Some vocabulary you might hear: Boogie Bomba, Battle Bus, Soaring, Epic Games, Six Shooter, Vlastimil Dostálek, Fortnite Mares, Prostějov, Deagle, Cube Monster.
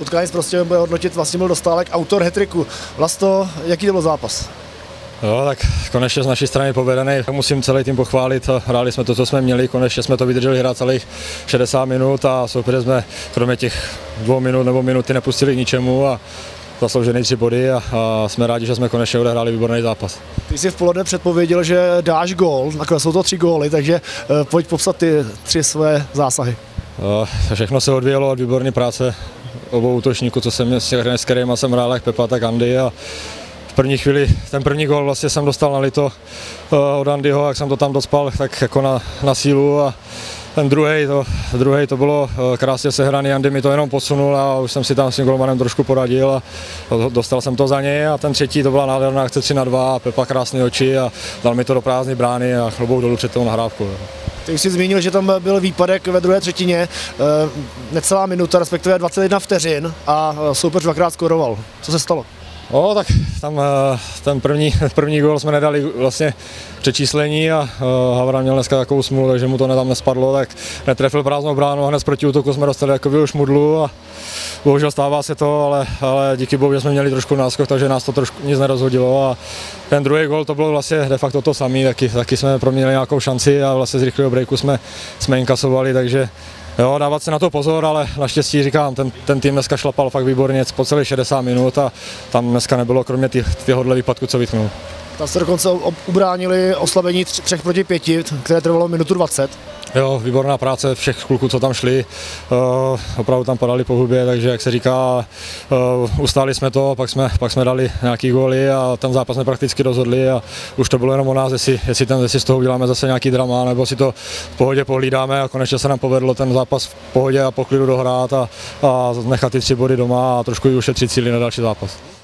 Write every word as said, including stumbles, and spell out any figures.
utkání s Prostějovem bude hodnotit Vlastimil Dostálek, autor hat-tricku. Vlasto, jaký to byl zápas? Jo, tak konečně z naší strany povedený. Musím celý tým pochválit, hráli jsme to, co jsme měli, konečně jsme to vydrželi hrát celých šedesát minut a soupeře jsme kromě těch dvou minut nebo minuty nepustili k ničemu a zasloužený tři body a, a jsme rádi, že jsme konečně odehráli výborný zápas. Ty jsi v poledne předpověděl, že dáš gól, nakonec jsou to tři góly, takže eh, pojď popsat ty tři své zásahy. Eh, všechno se odvíjelo od výborné práce obou útočníků, co jsem s těmi, s kterými jsem hrál, jak Pepa, tak Andy. A v první chvíli, ten první gól vlastně jsem dostal na lito od Andyho, jak jsem to tam dospal, tak jako na, na sílu. A ten druhý to, druhý to bylo krásně sehraný, Andy mi to jenom posunul a už jsem si tam s tím golmanem trošku poradil a dostal jsem to za něj. A ten třetí to byla nádherná akce tři na dva a Pepa krásné oči a dal mi to do prázdné brány a klobouk dolů před tou nahrávkou. Ty už jsi zmínil, že tam byl výpadek ve druhé třetině, necelá minuta, respektive dvacet jedna vteřin a soupeř dvakrát skoroval. Co se stalo? No, tak tam ten první, první gól jsme nedali vlastně přečíslení a Havran měl dneska takovou smůlu, takže mu to tam nespadlo, tak netrefil prázdnou bránu a hned z protiútoku jsme dostali takovou šmudlu a bohužel stává se to, ale, ale díky bohu, že jsme měli trošku náskok, takže nás to trošku nic nerozhodilo a ten druhý gól to bylo vlastně de facto to samé, taky, taky jsme proměnili nějakou šanci a vlastně z rychlého breaku jsme, jsme inkasovali, takže jo, dávat se na to pozor, ale naštěstí říkám, ten, ten tým dneska šlapal fakt výborně po celých šedesát minut a tam dneska nebylo kromě tyhohle výpadku, co vytknul. Tam se dokonce ubránili oslabení tři proti pěti, které trvalo minutu dvacet. Jo, výborná práce všech kluků, co tam šli, uh, opravdu tam padali po hubě, takže jak se říká, uh, ustáli jsme to, pak jsme, pak jsme dali nějaký góly a ten zápas jsme prakticky rozhodli a už to bylo jenom o nás, jestli, jestli, ten, jestli z toho uděláme zase nějaký drama, nebo si to v pohodě pohlídáme a konečně se nám povedlo ten zápas v pohodě a po klidu dohrát a, a nechat ty tři body doma a trošku i ušetřit síly na další zápas.